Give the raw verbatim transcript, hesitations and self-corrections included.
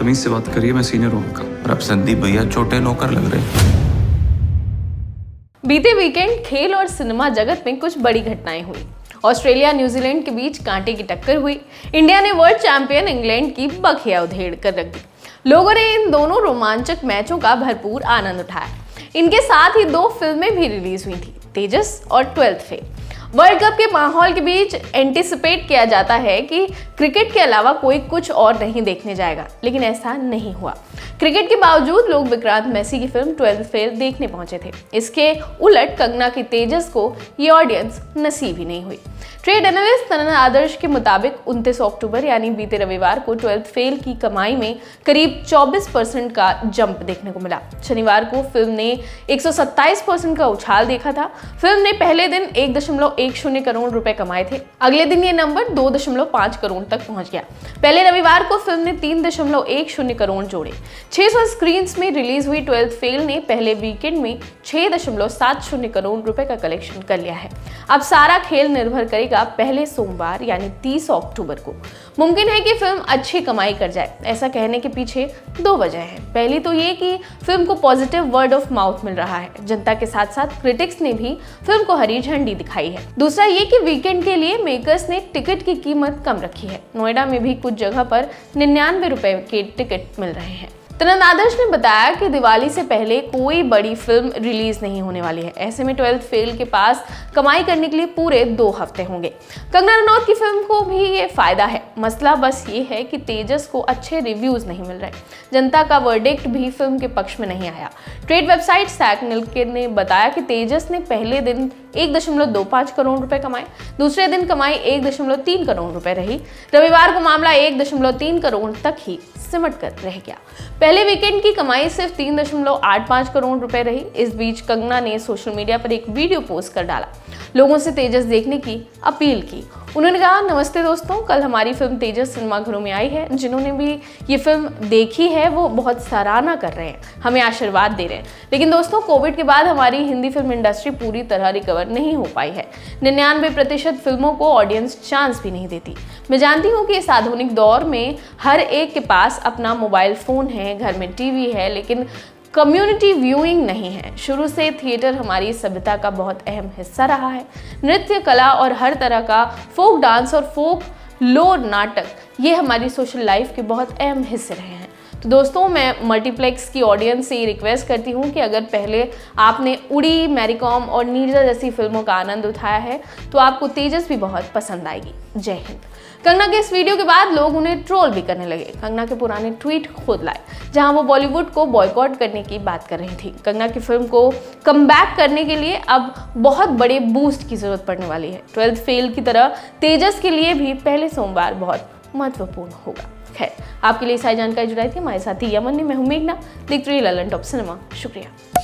तमीज से बात करिए, मैं सीनियर हूँ उनका। और अब संदीप भैया छोटे नौकर लग रहे हैं। बीते वीकेंड खेल और सिनेमा जगत में कुछ बड़ी घटनाएं हुई। ऑस्ट्रेलिया न्यूजीलैंड के बीच कांटे की टक्कर हुई। इंडिया ने वर्ल्ड चैंपियन इंग्लैंड की बखिया उधेड़ कर रख दी। लोगों ने इन दोनों रोमांचक मैचों का भरपूर आनंद उठाया। इनके साथ ही दो फिल्में भी रिलीज हुई थी, तेजस और ट्वेल्थ फेल। वर्ल्ड कप के माहौल के बीच एंटिसिपेट किया जाता है कि क्रिकेट के अलावा कोई कुछ और नहीं देखने जाएगा, लेकिन ऐसा नहीं हुआ। क्रिकेट के बावजूद लोग विक्रांत मैसी की फिल्म ट्वेल्थ फेल देखने पहुंचे थे। इसके उलट कंगना की तेजस को ये ऑडियंस नसीब ही नहीं हुई। ट्रेड एनालिस्ट तरुण आदर्श के मुताबिक उनतीस अक्टूबर यानी बीते रविवार को ट्वेल्थ फेल की कमाई में करीब चौबीस परसेंट का जंप देखने को मिला। शनिवार को फिल्म ने एक सौ सत्ताईस परसेंट का उछाल देखा था। फिल्म ने पहले दिन एक दशमलव एक शून्य करोड़ रुपए कमाए थे। अगले दिन ये नंबर दो दशमलव पांच करोड़ तक पहुंच गया। पहले रविवार को फिल्म ने तीन दशमलव एक शून्य करोड़ जोड़े। छह सौ स्क्रीन्स में रिलीज हुई ट्वेल्थ फेल ने पहले वीकेंड में छह दशमलव सात शून्य करोड़ रुपए का कलेक्शन कर लिया है। अब सारा खेल निर्भर करेगा पहले सोमवार यानी तीस अक्टूबर को। मुमकिन है कि फिल्म अच्छी कमाई कर जाए। ऐसा कहने के पीछे दो वजह है। पहली तो ये कि फिल्म को पॉजिटिव वर्ड ऑफ माउथ मिल रहा है। जनता के साथ साथ क्रिटिक्स ने भी फिल्म को हरी झंडी दिखाई है। दूसरा ये कि वीकेंड के लिए मेकर्स ने टिकट की कीमत कम रखी है। नोएडा में भी कुछ जगह पर निन्यानवे रुपए के टिकट मिल रहे हैं। तरुण आदर्श ने बताया कि दिवाली से पहले कोई बड़ी फिल्म रिलीज नहीं होने वाली है। ऐसे में ट्वेल्थ फेल के पास कमाई करने के लिए पूरे दो हफ्ते होंगे। कंगना रनौत की फिल्म को भी ये फायदा है। मसला बस ये है कि तेजस को अच्छे रिव्यूज नहीं मिल रहे। जनता का वर्डिक्ट भी फिल्म के पक्ष में नहीं आया। ट्रेड वेबसाइट सैकनिल्क ने बताया कि तेजस ने पहले दिन एक दशमलव दो पाँच करोड़ रुपए कमाए। दूसरे दिन कमाई एक दशमलव तीन करोड़ रुपए रही। रविवार को मामला एक दशमलव तीन करोड़ तक ही सिमट कर रह गया। पहले वीकेंड की कमाई सिर्फ तीन दशमलव आठ पाँच करोड़ रुपए रही। इस बीच कंगना ने सोशल मीडिया पर एक वीडियो पोस्ट कर डाला, लोगों से तेजस देखने की अपील की। उन्होंने कहा, नमस्ते दोस्तों, कल हमारी फिल्म तेजस सिनेमाघरों में आई है। जिन्होंने भी ये फिल्म देखी है वो बहुत सराहना कर रहे हैं, हमें आशीर्वाद दे रहे हैं। लेकिन दोस्तों, कोविड के बाद हमारी हिंदी फिल्म इंडस्ट्री पूरी तरह रिकवर नहीं हो पाई है। निन्यानवे प्रतिशत फिल्मों को ऑडियंस चांस भी नहीं देती। मैं जानती हूँ कि इस आधुनिक दौर में हर एक के पास अपना मोबाइल फ़ोन है, घर में टीवी है, लेकिन कम्युनिटी व्यूइंग नहीं है। शुरू से थिएटर हमारी सभ्यता का बहुत अहम हिस्सा रहा है। नृत्य कला और हर तरह का फोक डांस और फोक लोर नाटक ये हमारी सोशल लाइफ के बहुत अहम हिस्से रहे हैं। तो दोस्तों, मैं मल्टीप्लेक्स की ऑडियंस से रिक्वेस्ट करती हूँ कि अगर पहले आपने उड़ी, मैरी कॉम और नीरजा जैसी फिल्मों का आनंद उठाया है तो आपको तेजस भी बहुत पसंद आएगी। जय हिंद। कंगना के इस वीडियो के बाद लोग उन्हें ट्रोल भी करने लगे। कंगना के पुराने ट्वीट खुद लाए, जहां वो बॉलीवुड को बॉयकॉट करने की बात कर रही थी। कंगना की फिल्म को कमबैक करने के लिए अब बहुत बड़े बूस्ट की जरूरत पड़ने वाली है। ट्वेल्थ फेल की तरह तेजस के लिए भी पहले सोमवार बहुत महत्वपूर्ण होगा। खैर, आपके लिए सारी जानकारी जुटाई थी हमारे साथी यमन ने मेघना। देखते रहिए ललन टॉप सिनेमा। शुक्रिया।